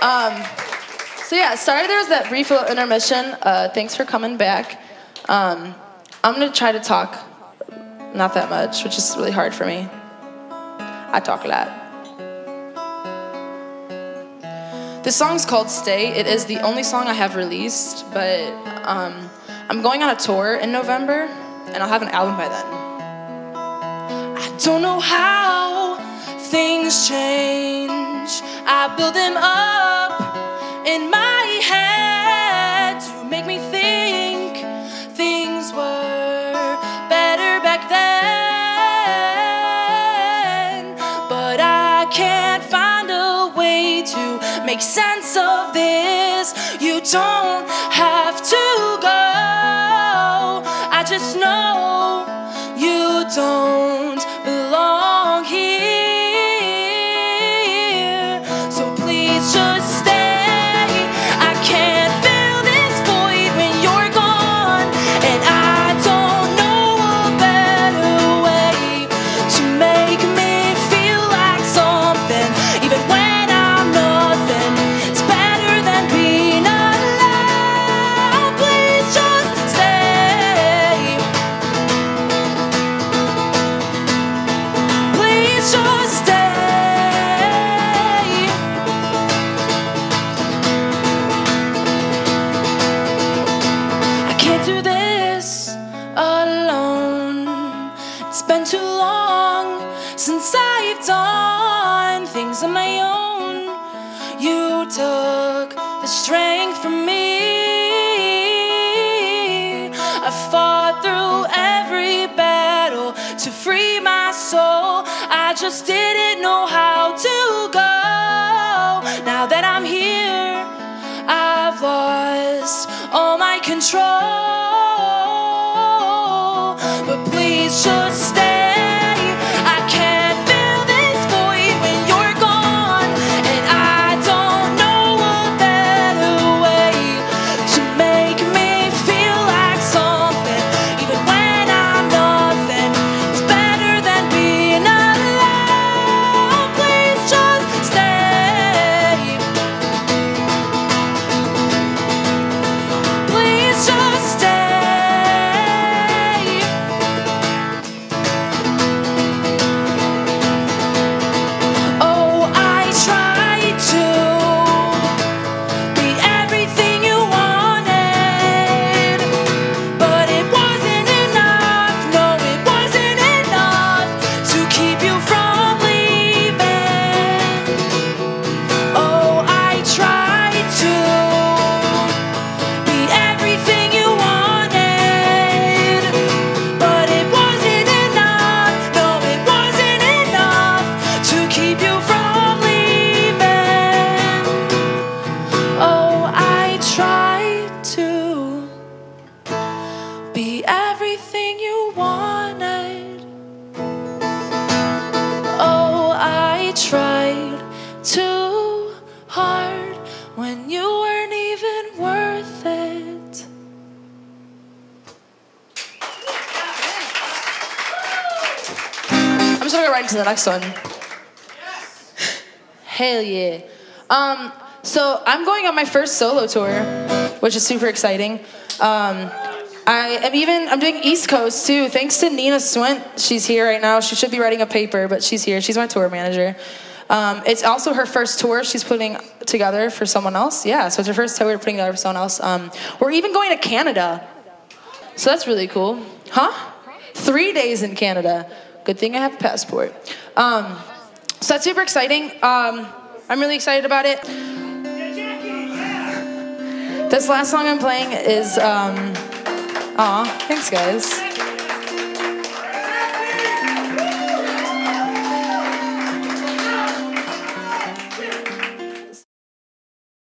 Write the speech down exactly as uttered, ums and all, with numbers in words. Um, so yeah, sorry there was that brief little intermission. Uh, thanks for coming back. Um, I'm gonna try to talk, not that much, which is really hard for me. I talk a lot. This song's called Stay. It is the only song I have released, but um, I'm going on a tour in November, and I'll have an album by then. I don't know how things change. I build them up in my head to make me think things were better back then. But I can't find a way to make sense of this. You don't have to go. I just know you don't belong here, so please just stay. I can't fill this void when you're gone, and I don't know a better way to make me feel like something, even when I'm nothing. It's better than being alone. Please just stay. Please just stay. Do this alone. It's been too long since I've done things on my own. You took the strength from me. I fought through every battle to free my soul. I just didn't know how to go. Now that I'm here, I've lost all my control, but please just stay. Be everything you wanted. Oh, I tried too hard when you weren't even worth it. I'm just gonna go right into the next one. Yes. Hell yeah. Um, so I'm going on my first solo tour, which is super exciting. Um, I am even, I'm doing East Coast too, thanks to Nina Swint. She's here right now. She should be writing a paper, but she's here. She's my tour manager. Um, it's also her first tour she's putting together for someone else. Yeah, so it's her first tour we're putting together for someone else. Um, we're even going to Canada. So that's really cool. Huh? Three days in Canada. Good thing I have a passport. Um, so that's super exciting. Um, I'm really excited about it. This last song I'm playing is... Um, Aw, thanks guys.